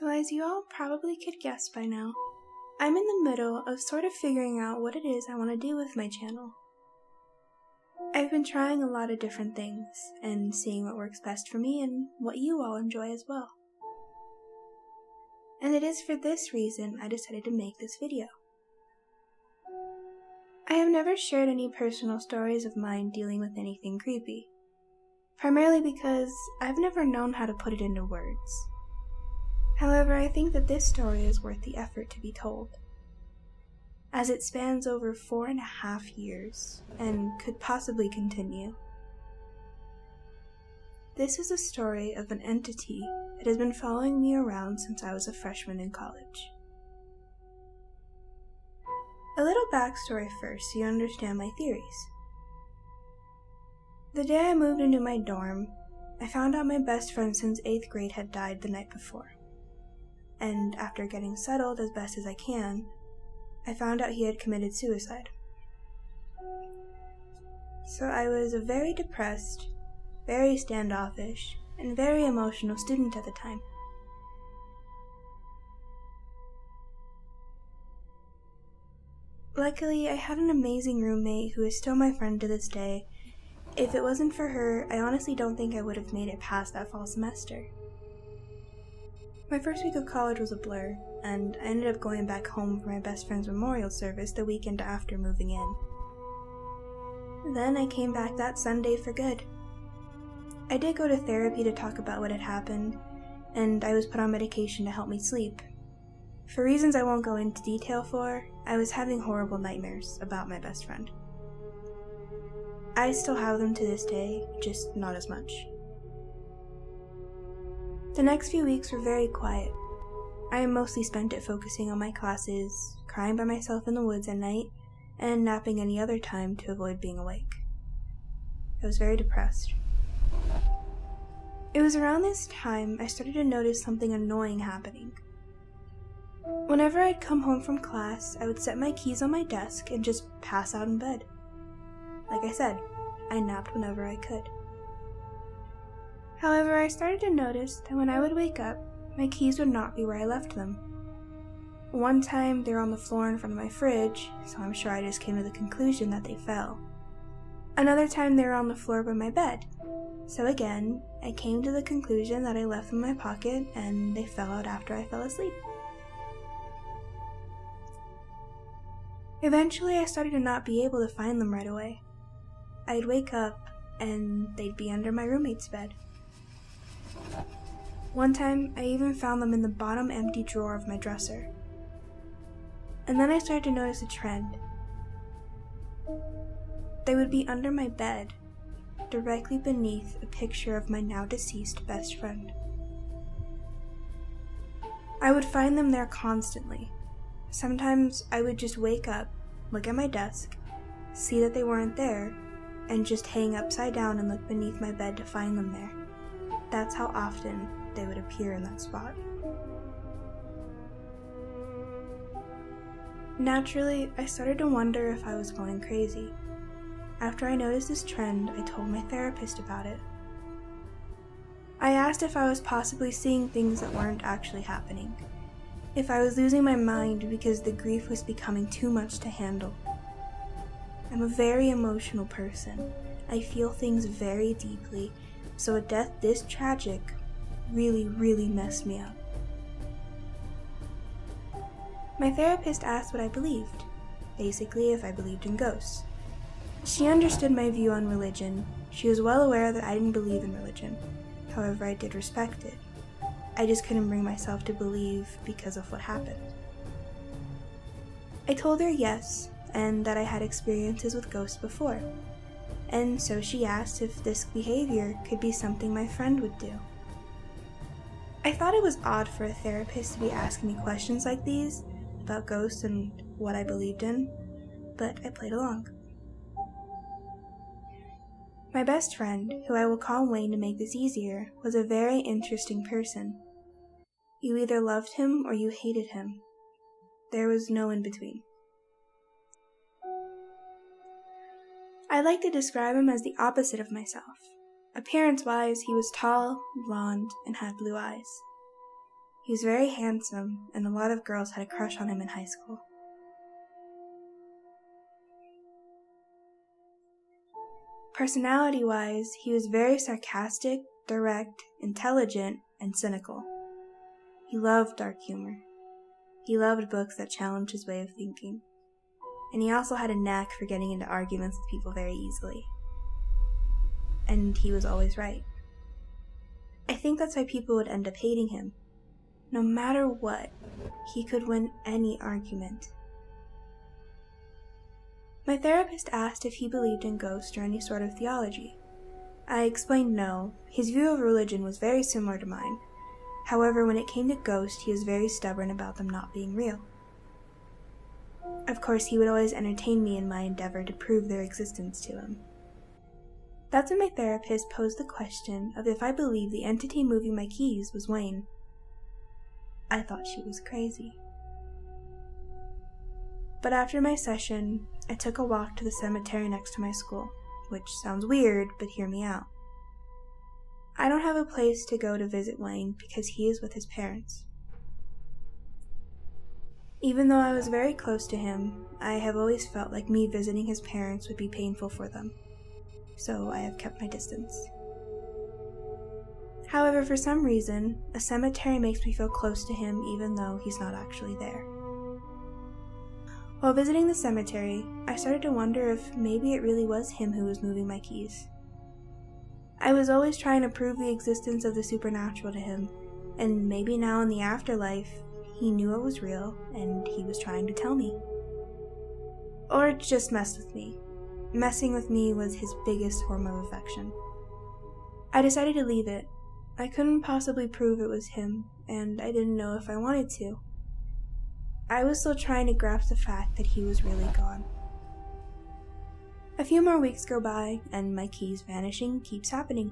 So as you all probably could guess by now, I'm in the middle of sort of figuring out what it is I want to do with my channel. I've been trying a lot of different things and seeing what works best for me and what you all enjoy as well. And it is for this reason I decided to make this video. I have never shared any personal stories of mine dealing with anything creepy, primarily because I've never known how to put it into words. However, I think that this story is worth the effort to be told, as it spans over 4.5 years and could possibly continue. This is a story of an entity that has been following me around since I was a freshman in college. A little backstory first so you understand my theories. The day I moved into my dorm, I found out my best friend since 8th grade had died the night before, and after getting settled as best as I can, I found out he had committed suicide. So I was a very depressed, very standoffish, and very emotional student at the time. Luckily, I had an amazing roommate who is still my friend to this day. If it wasn't for her, I honestly don't think I would have made it past that fall semester. My first week of college was a blur, and I ended up going back home for my best friend's memorial service the weekend after moving in. Then I came back that Sunday for good. I did go to therapy to talk about what had happened, and I was put on medication to help me sleep. For reasons I won't go into detail for, I was having horrible nightmares about my best friend. I still have them to this day, just not as much. The next few weeks were very quiet. I mostly spent it focusing on my classes, crying by myself in the woods at night, and napping any other time to avoid being awake. I was very depressed. It was around this time I started to notice something annoying happening. Whenever I'd come home from class, I would set my keys on my desk and just pass out in bed. Like I said, I napped whenever I could. However, I started to notice that when I would wake up, my keys would not be where I left them. One time, they were on the floor in front of my fridge, so I'm sure I just came to the conclusion that they fell. Another time, they were on the floor by my bed, so again, I came to the conclusion that I left them in my pocket and they fell out after I fell asleep. Eventually, I started to not be able to find them right away. I'd wake up and they'd be under my roommate's bed. One time, I even found them in the bottom empty drawer of my dresser. And then I started to notice a trend. They would be under my bed, directly beneath a picture of my now deceased best friend. I would find them there constantly. Sometimes I would just wake up, look at my desk, see that they weren't there, and just hang upside down and look beneath my bed to find them there. That's how often they would appear in that spot. Naturally, I started to wonder if I was going crazy. After I noticed this trend, I told my therapist about it. I asked if I was possibly seeing things that weren't actually happening, if I was losing my mind because the grief was becoming too much to handle. I'm a very emotional person. I feel things very deeply, so a death this tragic really messed me up. My therapist asked what I believed, basically if I believed in ghosts. She understood my view on religion. She was well aware that I didn't believe in religion. However, I did respect it. I just couldn't bring myself to believe because of what happened. I told her yes, and that I had experiences with ghosts before, and so she asked if this behavior could be something my friend would do. I thought it was odd for a therapist to be asking me questions like these about ghosts and what I believed in, but I played along. My best friend, who I will call Wayne to make this easier, was a very interesting person. You either loved him or you hated him. There was no in between. I like to describe him as the opposite of myself. Appearance-wise, he was tall, blonde, and had blue eyes. He was very handsome, and a lot of girls had a crush on him in high school. Personality-wise, he was very sarcastic, direct, intelligent, and cynical. He loved dark humor. He loved books that challenged his way of thinking. And he also had a knack for getting into arguments with people very easily. And he was always right. I think that's why people would end up hating him. No matter what, he could win any argument. My therapist asked if he believed in ghosts or any sort of theology. I explained no. His view of religion was very similar to mine. However, when it came to ghosts, he was very stubborn about them not being real. Of course, he would always entertain me in my endeavor to prove their existence to him. That's when my therapist posed the question of if I believed the entity moving my keys was Wayne. I thought she was crazy. But after my session, I took a walk to the cemetery next to my school, which sounds weird, but hear me out. I don't have a place to go to visit Wayne because he is with his parents. Even though I was very close to him, I have always felt like me visiting his parents would be painful for them, so I have kept my distance. However, for some reason, a cemetery makes me feel close to him even though he's not actually there. While visiting the cemetery, I started to wonder if maybe it really was him who was moving my keys. I was always trying to prove the existence of the supernatural to him, and maybe now in the afterlife, he knew it was real and he was trying to tell me. Or just mess with me. Messing with me was his biggest form of affection. I decided to leave it. I couldn't possibly prove it was him, and I didn't know if I wanted to. I was still trying to grasp the fact that he was really gone. A few more weeks go by, and my keys vanishing keeps happening.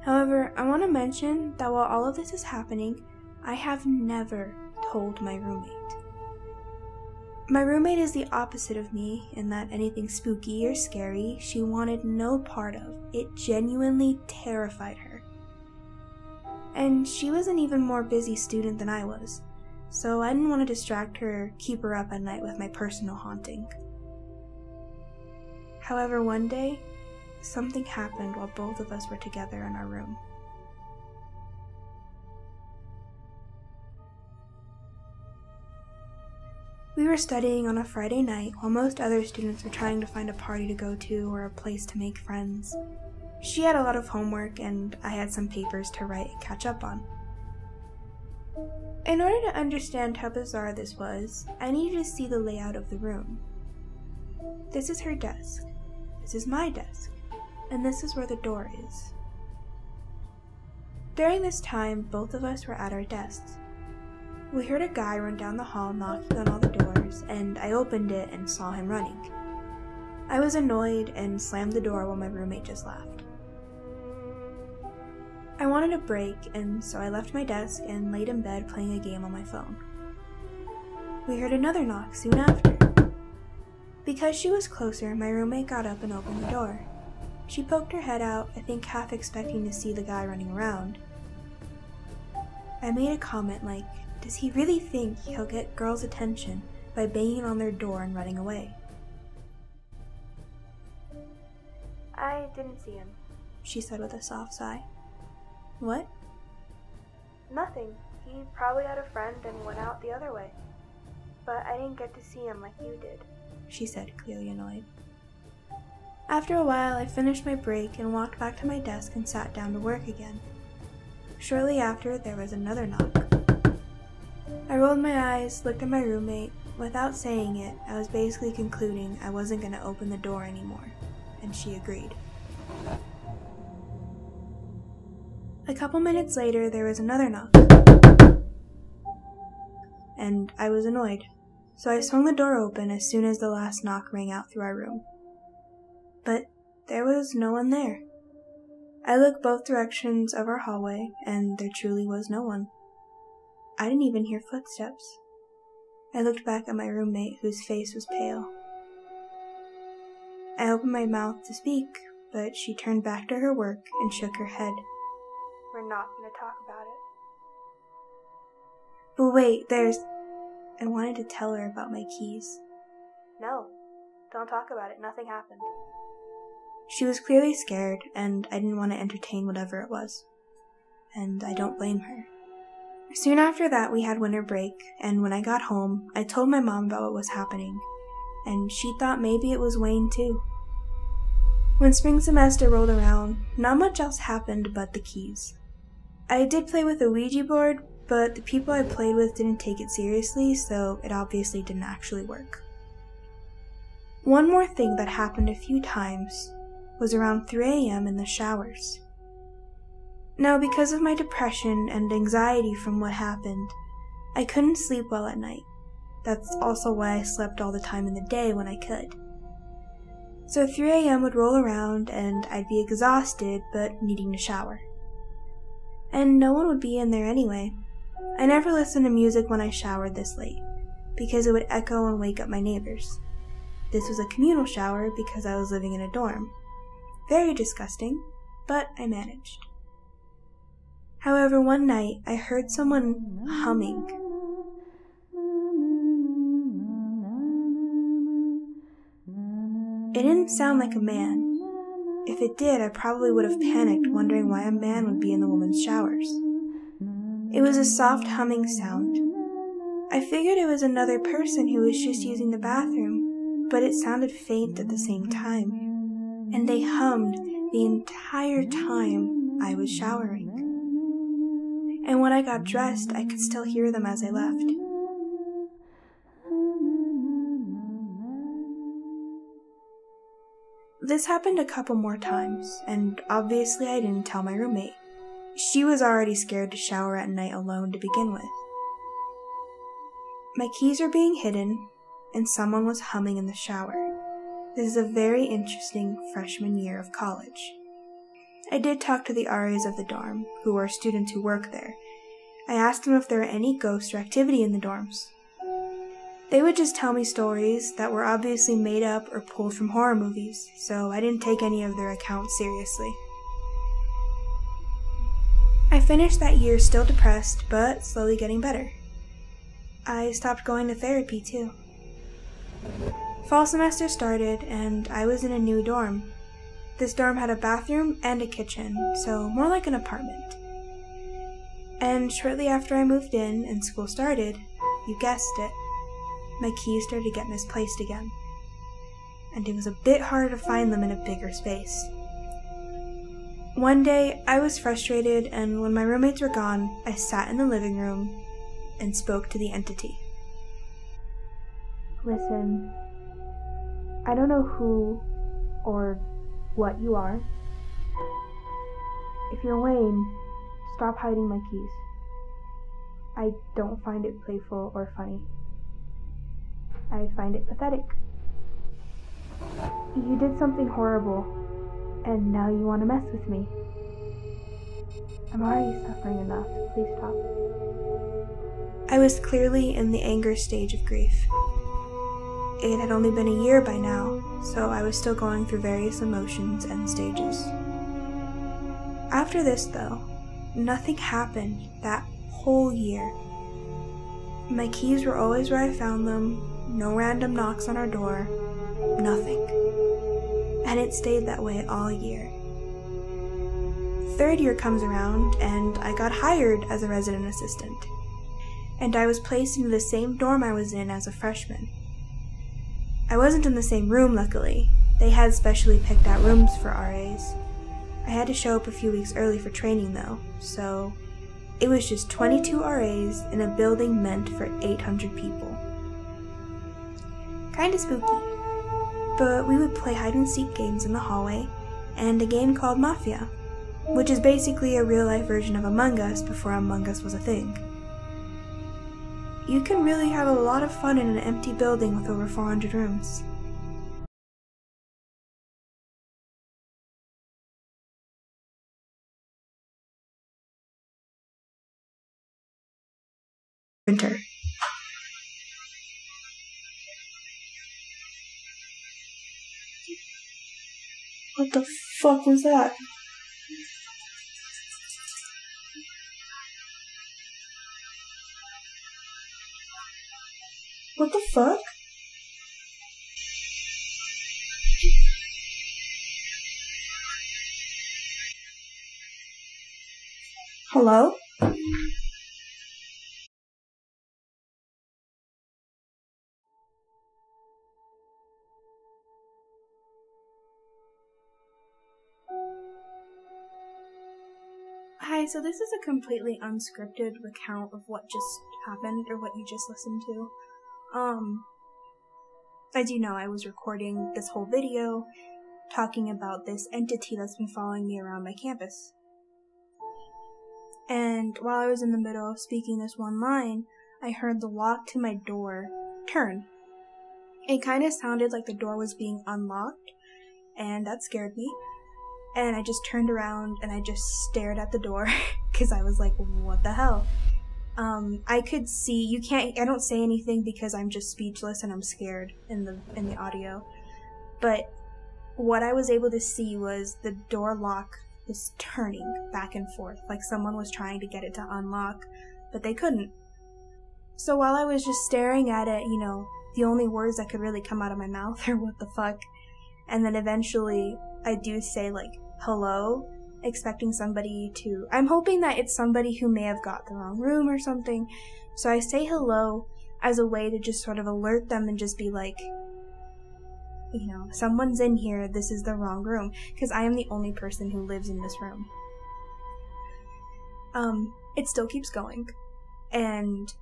However, I want to mention that while all of this is happening, I have never told my roommate. My roommate is the opposite of me in that anything spooky or scary she wanted no part of. It genuinely terrified her. And she was an even more busy student than I was. So I didn't want to distract her or keep her up at night with my personal haunting. However, one day, something happened while both of us were together in our room. We were studying on a Friday night while most other students were trying to find a party to go to or a place to make friends. She had a lot of homework and I had some papers to write and catch up on. In order to understand how bizarre this was, I needed to see the layout of the room. This is her desk, this is my desk, and this is where the door is. During this time, both of us were at our desks. We heard a guy run down the hall knocking on all the doors, and I opened it and saw him running. I was annoyed and slammed the door while my roommate just laughed. I wanted a break, and so I left my desk and laid in bed playing a game on my phone. We heard another knock soon after. Because she was closer, my roommate got up and opened the door. She poked her head out, I think half expecting to see the guy running around. I made a comment like, does he really think he'll get girls' attention by banging on their door and running away? I didn't see him, she said with a soft sigh. What? Nothing. He probably had a friend and went out the other way. But I didn't get to see him like you did, she said, clearly annoyed. After a while, I finished my break and walked back to my desk and sat down to work again. Shortly after, there was another knock. I rolled my eyes, looked at my roommate. Without saying it, I was basically concluding I wasn't going to open the door anymore, and she agreed. A couple minutes later, there was another knock, and I was annoyed, so I swung the door open as soon as the last knock rang out through our room. But there was no one there. I looked both directions of our hallway, and there truly was no one. I didn't even hear footsteps. I looked back at my roommate, whose face was pale. I opened my mouth to speak, but she turned back to her work and shook her head. We're not going to talk about it. But wait, I wanted to tell her about my keys. No, don't talk about it. Nothing happened. She was clearly scared, and I didn't want to entertain whatever it was. And I don't blame her. Soon after that, we had winter break, and when I got home, I told my mom about what was happening, and she thought maybe it was Wayne too. When spring semester rolled around, not much else happened but the keys. I did play with a Ouija board, but the people I played with didn't take it seriously, so it obviously didn't actually work. One more thing that happened a few times was around 3 a.m. in the showers. Now, because of my depression and anxiety from what happened, I couldn't sleep well at night. That's also why I slept all the time in the day when I could. So 3 a.m. would roll around and I'd be exhausted but needing to shower. And no one would be in there anyway. I never listened to music when I showered this late, because it would echo and wake up my neighbors. This was a communal shower because I was living in a dorm. Very disgusting, but I managed. However, one night, I heard someone humming. It didn't sound like a man. If it did, I probably would have panicked, wondering why a man would be in the woman's showers. It was a soft humming sound. I figured it was another person who was just using the bathroom, but it sounded faint at the same time, and they hummed the entire time I was showering. And when I got dressed, I could still hear them as I left. This happened a couple more times, and obviously I didn't tell my roommate. She was already scared to shower at night alone to begin with. My keys were being hidden, and someone was humming in the shower. This is a very interesting freshman year of college. I did talk to the RAs of the dorm, who are students who work there. I asked them if there were any ghosts or activity in the dorms. They would just tell me stories that were obviously made up or pulled from horror movies, so I didn't take any of their accounts seriously. I finished that year still depressed, but slowly getting better. I stopped going to therapy too. Fall semester started, and I was in a new dorm. This dorm had a bathroom and a kitchen, so more like an apartment. And shortly after I moved in and school started, you guessed it, my keys started to get misplaced again. And it was a bit harder to find them in a bigger space. One day, I was frustrated, and when my roommates were gone, I sat in the living room and spoke to the entity. Listen, I don't know who or what you are. If you're Wayne, stop hiding my keys. I don't find it playful or funny. I find it pathetic. You did something horrible, and now you want to mess with me. I'm already suffering enough, please stop. I was clearly in the anger stage of grief. It had only been a year by now, so I was still going through various emotions and stages. After this, though, nothing happened that whole year. My keys were always where I found them, no random knocks on our door, nothing. And it stayed that way all year. Third year comes around, and I got hired as a resident assistant. And I was placed into the same dorm I was in as a freshman. I wasn't in the same room, luckily. They had specially picked out rooms for RAs. I had to show up a few weeks early for training, though, so it was just 22 RAs in a building meant for 800 people. Kinda spooky, but we would play hide-and-seek games in the hallway, and a game called Mafia, which is basically a real-life version of Among Us before Among Us was a thing. You can really have a lot of fun in an empty building with over 400 rooms. Winter. What the fuck was that? What the fuck? Hello? Hi, so this is a completely unscripted recount of what just happened, or what you just listened to. As you know, I was recording this whole video talking about this entity that's been following me around my campus. And while I was in the middle of speaking this one line, I heard the lock to my door turn. It kind of sounded like the door was being unlocked, and that scared me. And I just turned around and I just stared at the door because I was like, what the hell? I could see, I don't say anything because I'm just speechless and I'm scared in the audio. But what I was able to see was the door lock was turning back and forth, like someone was trying to get it to unlock, but they couldn't. So while I was just staring at it, you know, the only words that could really come out of my mouth are what the fuck. And then eventually I do say, like, hello, expecting somebody to, I'm hoping that it's somebody who may have got the wrong room or something. So I say hello as a way to just sort of alert them and just be like, you know, someone's in here, this is the wrong room, because I am the only person who lives in this room. It still keeps going, and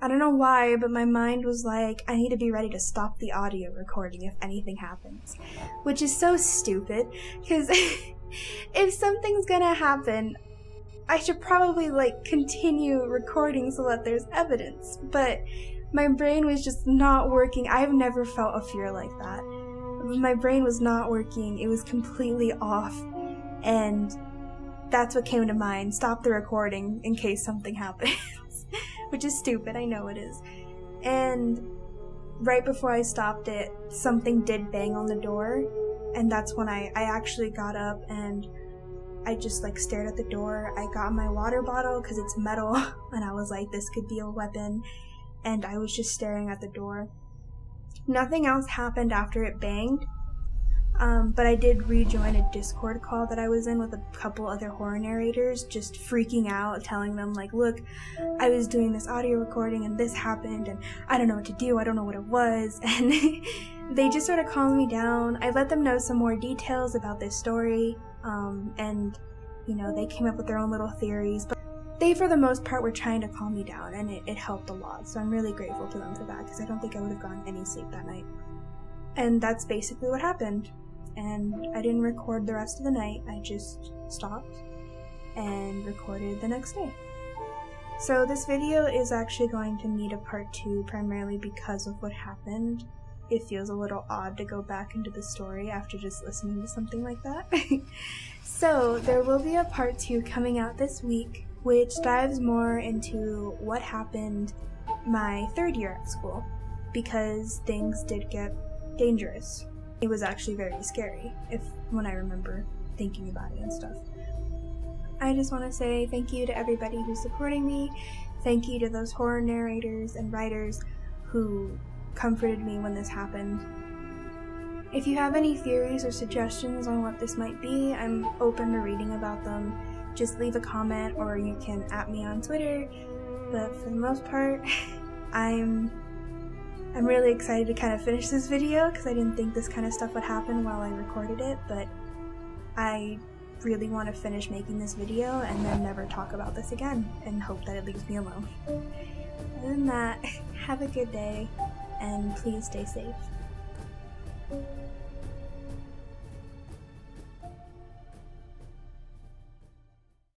I don't know why, but my mind was like, I need to be ready to stop the audio recording if anything happens, which is so stupid, because if something's gonna happen, I should probably, like, continue recording so that there's evidence, but my brain was just not working. I've never felt a fear like that. My brain was not working, it was completely off, and that's what came to mind, stop the recording in case something happens. Which is stupid, I know it is. And right before I stopped it, something did bang on the door, and that's when I actually got up and I just, like, stared at the door. I got my water bottle because it's metal, and I was like, this could be a weapon, and I was just staring at the door. Nothing else happened after it banged, but I did rejoin a Discord call that I was in with a couple other horror narrators, just freaking out, telling them, like, look, I was doing this audio recording and this happened and I don't know what to do, I don't know what it was, and they just sort of calmed me down. I let them know some more details about this story, and, you know, they came up with their own little theories, but they, for the most part, were trying to calm me down, and it helped a lot, so I'm really grateful to them for that, because I don't think I would have gotten any sleep that night. And that's basically what happened, and I didn't record the rest of the night, I just stopped and recorded the next day. So this video is actually going to need a part 2 primarily because of what happened. It feels a little odd to go back into the story after just listening to something like that. So there will be a part 2 coming out this week, which dives more into what happened my third year at school, because things did get dangerous. It was actually very scary, when I remember thinking about it and stuff. I just want to say thank you to everybody who's supporting me, thank you to those horror narrators and writers who comforted me when this happened. If you have any theories or suggestions on what this might be, I'm open to reading about them. Just leave a comment, or you can @ me on Twitter, but for the most part, I'm really excited to kind of finish this video because I didn't think this kind of stuff would happen while I recorded it, but I really want to finish making this video and then never talk about this again and hope that it leaves me alone. Other than that, have a good day and please stay safe.